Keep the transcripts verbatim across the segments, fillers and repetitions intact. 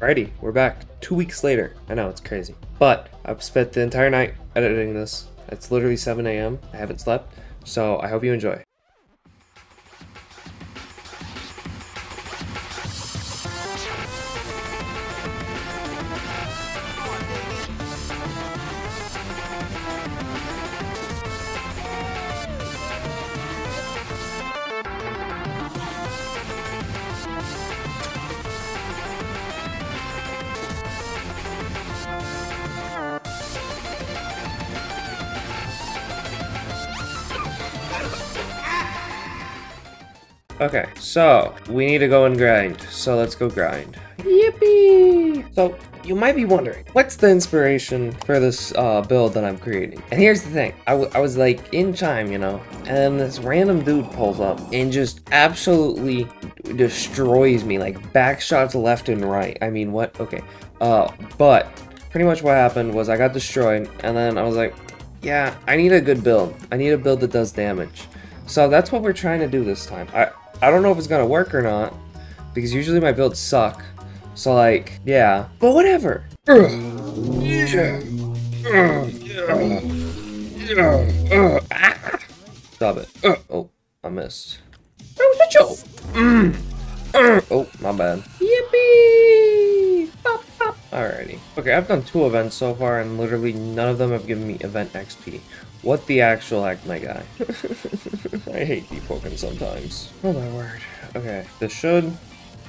Alrighty, we're back two weeks later. I know, it's crazy, but I've spent the entire night editing this. It's literally seven A M I haven't slept, so I hope you enjoy. Okay, so we need to go and grind, so let's go grind. Yippee! So you might be wondering, what's the inspiration for this uh, build that I'm creating? And here's the thing, I, I was like in Chime, you know, and then this random dude pulls up and just absolutely destroys me, like back shots left and right. I mean, what? Okay, uh, but pretty much what happened was I got destroyed, and then I was like, yeah, I need a good build. I need a build that does damage. So that's what we're trying to do this time. I. I don't know if it's gonna work or not, because usually my builds suck, so like, yeah, but whatever. Stop it. Oh, I missed. Oh, my bad. Yippee! Pop, pop. Alrighty. Okay, I've done two events so far, and literally none of them have given me event X P. What the actual heck, my guy? I hate deep poking sometimes. Oh my word. Okay, this should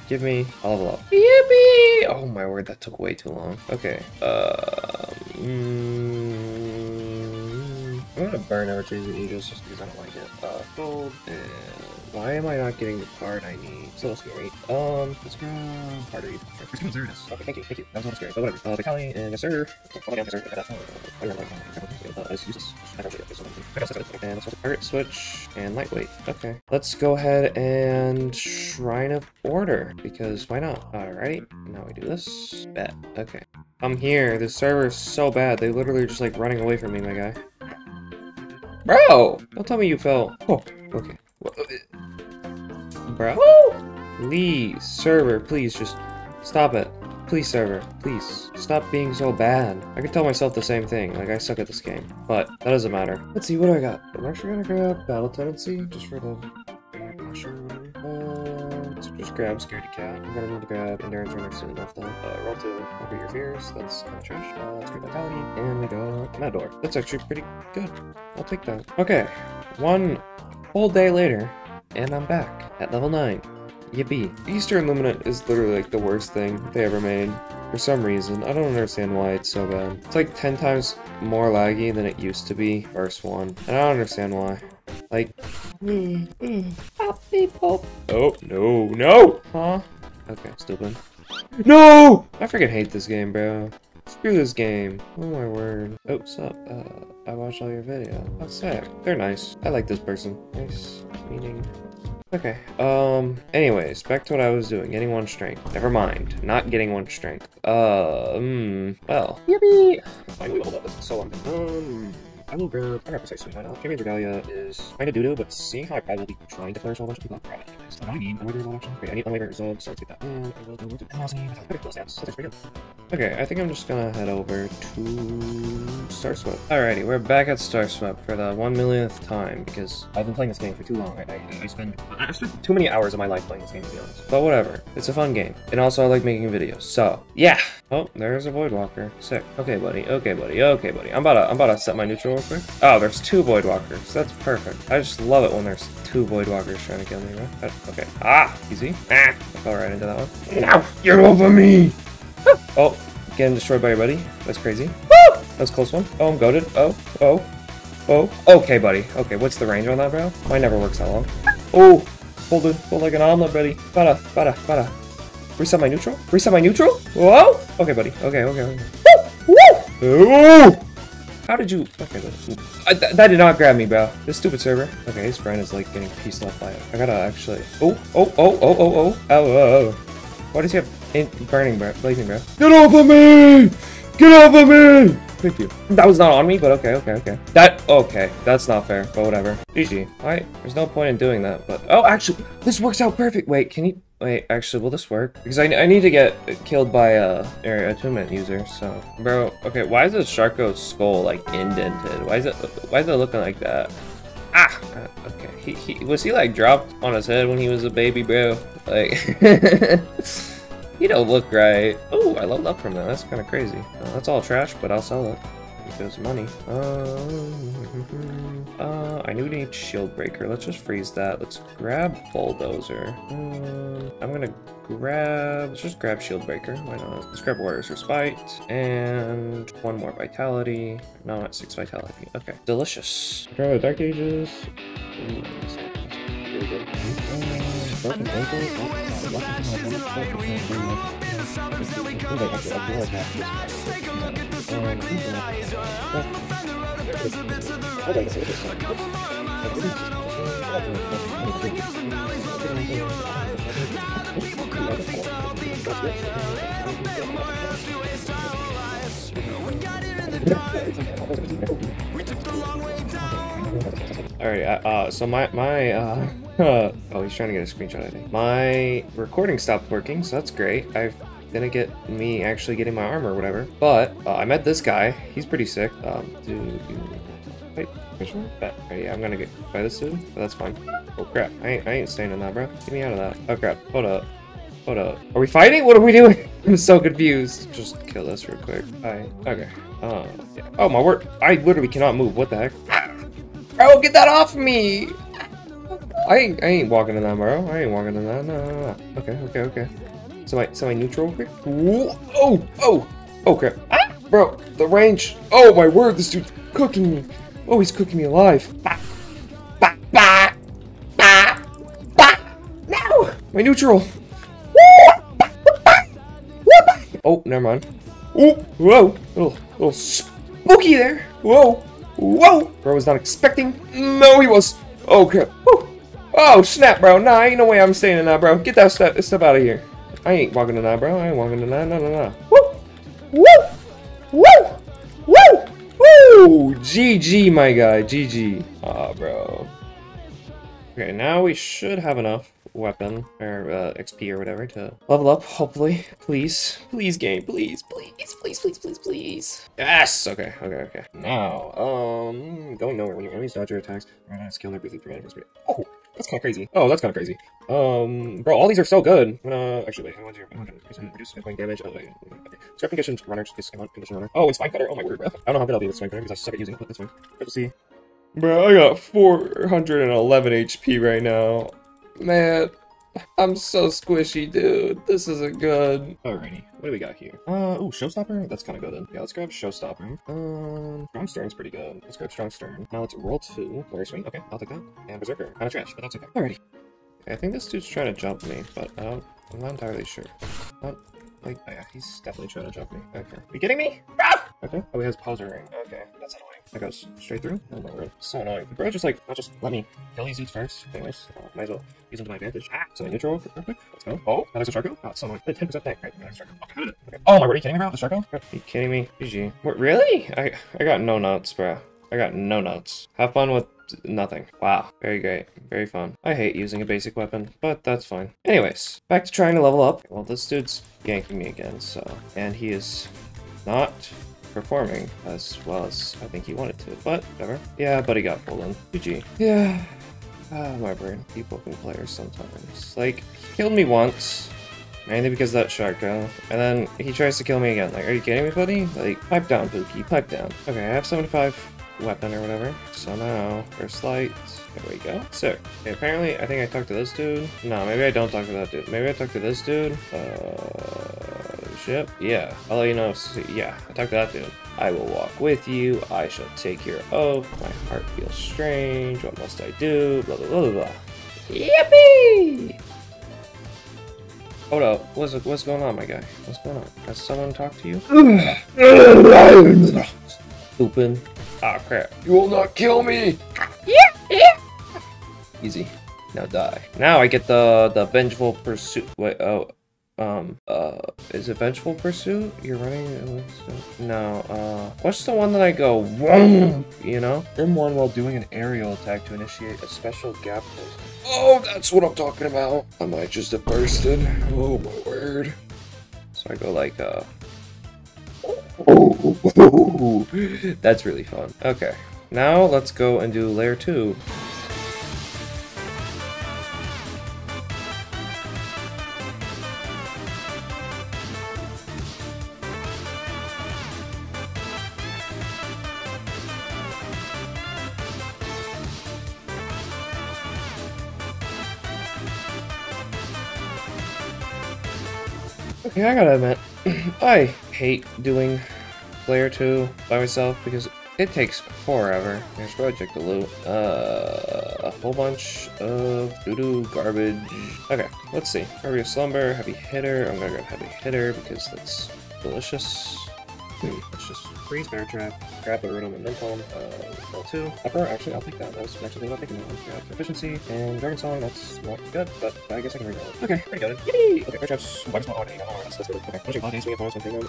give me a level up. Yippee! Oh my word, that took way too long. Okay, uh, mm, I'm gonna burn every trees and eagles just because I don't like it. Uh, gold, and why am I not getting the card I need? It's a little scary. Um, let's go party. Sure. Okay, thank you, thank you. That was a little scary, but whatever. Uh, the Kali and yes sir. Oh, yeah, yes sir. Uh, I don't like that. Uh, it's useless. I don't really get this one. And let's target switch and lightweight. Okay, let's go ahead and Shrine of Order, because why not? Alright, now we do this. Bet. Okay. I'm here. This server is so bad. They literally are just like running away from me, my guy. Bro! Don't tell me you fell. Oh, okay. Bro? Please, server, please just stop it. Please, server, please stop being so bad. I could tell myself the same thing, like I suck at this game, but that doesn't matter. Let's see, what do I got? I'm actually gonna grab Battle Tendency just for the uh, so just grab Scaredy Cat. I'm gonna need to grab Endurance Runner soon enough though. Uh, roll two, over your fears. That's kind of trash. Uh, let's grab Vitality, and we got Matador. That's actually pretty good. I'll take that. Okay, one whole day later, and I'm back at level nine. Yippee. Eastern Luminant is literally like the worst thing they ever made. For some reason, I don't understand why it's so bad. It's like ten times more laggy than it used to be, first one. And I don't understand why. Like, me, me, pop, me, pop. Oh, no, no! Huh? Okay, stupid. No! I freaking hate this game, bro. Screw this game. Oh my word. Oh, what's up? Uh, I watched all your videos. That's sick. They're nice. I like this person. Nice meeting. Okay, um, anyways, back to what I was doing, getting one strength. Never mind, not getting one strength. Uh, mm, well. Yippee! I will hold up, this is so long. Um, I will grab, I got precisely right now. Jamie Regalia is kind of doo-doo, but seeing how I probably will be trying to flourish a whole bunch of people, I'll grab it anyways. I need unwavering resolve action. Great, I need unwavering resolve, so let's get that. And I will go to Elazine without critical snaps. That's pretty good. Okay, I think I'm just gonna head over to Starswept. Alrighty, we're back at Starswept for the one millionth time because I've been playing this game for too long. I, I, I spend I spent too many hours of my life playing this game, to be honest. But whatever, it's a fun game, and also I like making videos. So yeah. Oh, there's a Voidwalker. Sick. Okay, buddy. Okay, buddy. Okay, buddy. I'm about to I'm about to set my neutral real quick. Oh, there's two Voidwalkers. That's perfect. I just love it when there's two Voidwalkers trying to kill me. Right? Okay. Ah, easy. Ah, I fell right into that one. Now you're over me. Oh, getting destroyed by your buddy. That's crazy. That was a close one. Oh, I'm goated. Oh, oh, oh. Okay, buddy. Okay, what's the range on that, bro? Mine never works that long. Oh, hold it. Hold like an omelet, buddy. Bada, bada, bada. Reset my neutral? Reset my neutral? Whoa! Okay, buddy. Okay, okay, okay. Woo! Woo! How did you... Okay, I, th that did not grab me, bro. This stupid server. Okay, his friend is, like, getting pieced off by it. I gotta actually... Oh, oh, oh, oh, oh, oh. Oh, oh, oh. Why does he have... In burning, bro. Blazing, bro. Get off of me! Get off of me! Thank you. That was not on me, but okay, okay, okay. That, okay, that's not fair, but whatever. G G. Alright, there's no point in doing that, but... Oh, actually, this works out perfect. Wait, can you... Wait, actually, will this work? Because I, I need to get killed by a, or a attunement user, so... Bro, okay, why is the Sharko's skull, like, indented? Why is it, why is it looking like that? Ah! Uh, okay, he, he, was he, like, dropped on his head when he was a baby, bro? Like... he don't look right. Oh, I leveled up from that, that's kind of crazy. Uh, that's all trash, but I'll sell it. Because money. Um, uh, I knew we need shield breaker. Let's just freeze that. Let's grab bulldozer. Um, I'm gonna grab. Let's just grab shield breaker. Why not? Let's grab warrior's respite and one more vitality. No, at six vitality. Okay, delicious. Grab a dark ages. Ooh, that's pretty good. Broken ankle. Alright, uh, so my, my, uh, oh, he's trying to get a screenshot, I think. My recording stopped working, so that's great. I've gonna get me actually getting my armor or whatever. But uh, I met this guy. He's pretty sick. Um, dude, wait, which one? That. Right, yeah, I'm gonna get by this dude. But that's fine. Oh crap! I ain't, I ain't staying in that, bro. Get me out of that. Oh crap! Hold up. Hold up. Are we fighting? What are we doing? I'm so confused. Just kill this real quick. Alright. Okay. Uh, yeah. Oh my word! I literally cannot move. What the heck? Bro, get that off me! I ain't, I ain't walking in that, bro. I ain't walking in that. No, no, no. Okay. Okay. Okay. So I, so I neutral real quick. Ooh, oh, oh, oh crap. Ah, bro, the range. Oh my word, this dude's cooking me. Oh, he's cooking me alive. Bah, bah, bah, bah, bah. No, my neutral. Oh, never mind. Ooh, whoa, little, little spooky there. Whoa, whoa. Bro was not expecting. No, he was. Oh crap. Woo. Oh snap, bro. Nah, ain't no way I'm staying in that, bro. Get that stuff, stuff out of here. I ain't walking to that, bro. I ain't walking to that. No, no, no. Woo! Woo! Woo! Woo! Woo! G G, my guy. G G. Aw, bro. Okay, now we should have enough weapon or uh, X P or whatever to level up, hopefully. Please. Please, game. Please, please, please, please, please, please. Yes! Okay, okay, okay. Now, um, going nowhere. When your enemies dodge your attacks, you're gonna skill their breathing command. Oh! That's kind of crazy. Oh, that's kind of crazy. Um, bro, all these are so good. I'm gonna actually wait. I want to reduce point damage. Oh, wait. Okay. Scrap conditions runner. Just condition runner. Oh, and spine cutter. Oh my word, bro. I don't know how good I'll be with spine cutter because I suck at using it. This one. Let's see. Bro, I got four hundred eleven H P right now. Man, I'm so squishy, dude. This isn't good. Alrighty. What do we got here? Uh, oh, Showstopper? That's kind of good then. Yeah, let's grab Showstopper. Um, Strong Stern's pretty good. Let's grab Strong Stern. Now let's roll two. Warrior Swing? Okay, I'll take that. And Berserker. Kind of trash, but that's okay. Alrighty. Okay, I think this dude's trying to jump me, but I don't, I'm not entirely sure. Not, like, oh yeah, he's definitely trying to jump me. Okay. Are you kidding me? Ah! Okay. Oh, he has Poser Ring. Okay, that's annoying. That goes straight through? Oh my word. So annoying. Bro, just like, not just let me kill these dudes first. Anyways, uh, might as well use them to my advantage. Ah! So neutral real quick. Let's go. Oh, that is a Sharko? Oh, it's so annoying. ten percent tank. Right, that is a Sharko. Okay. Okay. Oh my word, are you kidding me, bro? The Sharko? Are you kidding me? G G. What, really? I, I got no nuts, bro. I got no nuts. Have fun with nothing. Wow. Very great. Very fun. I hate using a basic weapon, but that's fine. Anyways, back to trying to level up. Well, this dude's ganking me again, so. And he is not performing as well as I think he wanted to, but whatever. Yeah, but he got pulled in. G G. Yeah. Ah, my brain. People can players sometimes. Like, he killed me once, mainly because of that Sharko, and then he tries to kill me again. Like, are you kidding me, buddy? Like, pipe down, Pookie, pipe down. Okay, I have seventy-five weapon or whatever. So now, first light. There we go. So, okay, apparently, I think I talked to this dude. No, maybe I don't talk to that dude. Maybe I talked to this dude. Uh... Ship? Yeah, I'll let you know. So, yeah, I talked to that dude. I will walk with you. I shall take your oath. My heart feels strange. What must I do? Blah, blah, blah, blah. Yippee! Hold up. What's, what's going on, my guy? What's going on? Has someone talked to you? Open. Ah, oh, crap. You will not kill me! Yeah, yeah. Easy. Now die. Now I get the, the vengeful pursuit. Wait, oh. Um, uh, is it Vengeful Pursuit? You're running... No, uh... what's the one that I go... Whoom, you know? Then one while doing an aerial attack to initiate a special gap burst. Oh, that's what I'm talking about! I might just have bursted. Oh, my word. So I go like, uh... Oh, that's really fun. Okay. Now, let's go and do layer two. Okay, I gotta admit, I hate doing layer two by myself because it takes forever. Here's Project to loot. Uh, a whole bunch of doo-doo garbage. Okay, let's see. Heavy Slumber, Heavy Hitter. I'm gonna grab Heavy Hitter because that's delicious. Hmm, let's just freeze Bear Trap, grab the Riddle Momentum, uh, L two. Upper, actually, I'll take that. I was actually thinking about taking that one. Grab Efficiency, and Dragon Song, that's not good, but I guess I can read it. Okay, pretty good. Yippee! Okay, Bear Traps, why does not order any more? That's good. Okay, Magic Bodies, we have Forest, one thing, and...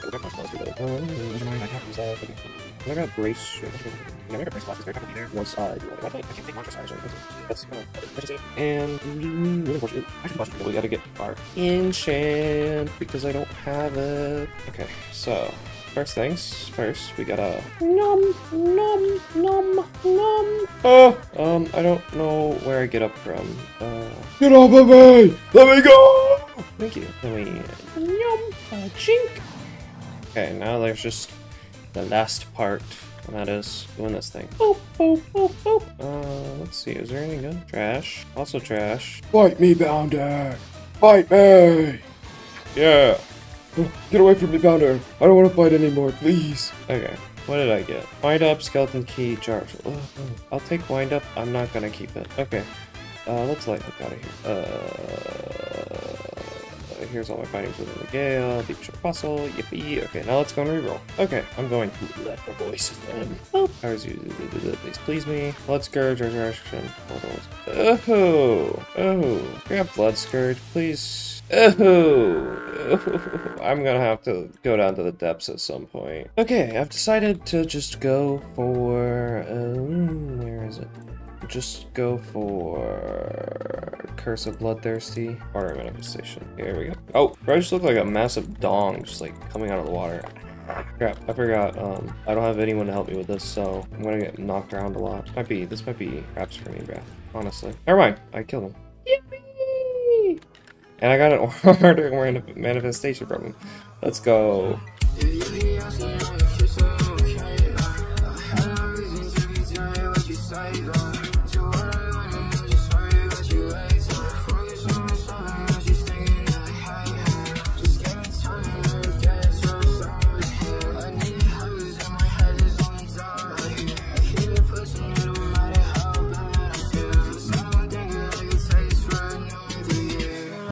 Go back much more, it's good. Um, never mind, I can't use that. Okay. I'm gonna grab Brace. I'm gonna grab Brace Block, because Bear Trap will be there once I do it. I can't take Mantra Sire, so that's kind of efficiency. And... really unfortunate. I should watch it, but we gotta get our enchant, because I don't have it. Okay, so... First things first, we gotta num num num num. Oh, um, I don't know where I get up from. Uh, get off of me! Let me go! Thank you. Then we num uh, chink. Okay, now there's just the last part, and that is doing this thing. Boop boop boop boop. Uh, let's see, is there anything good? Trash. Also trash. Fight me, Bounder. Fight me. Yeah. Get away from me, Bounder! I don't want to fight anymore, please! Okay, what did I get? Wind up, skeleton key, charge. Ugh. I'll take wind up, I'm not gonna keep it. Okay, uh, let's light up out of here. Uh, here's all my findings within the Gale, Deep Shore Fossil, yippee. Okay, now let's go and reroll. Okay, I'm going to let my voice in. Oh, please please me. Blood Scourge, Resurrection, portals. Oh, oh, grab Blood Scourge, please. Oh, I'm gonna have to go down to the depths at some point. Okay, I've decided to just go for... Um, where is it? Just go for... Curse of Bloodthirsty. Water Manifestation. Here we go. Oh, I just look like a massive dong just like coming out of the water. Crap, I forgot, um, I don't have anyone to help me with this, so I'm gonna get knocked around a lot. Might be, this might be craps for me, bruh. Honestly. Never mind, I killed him. And I got an order manifestation from him. Let's go.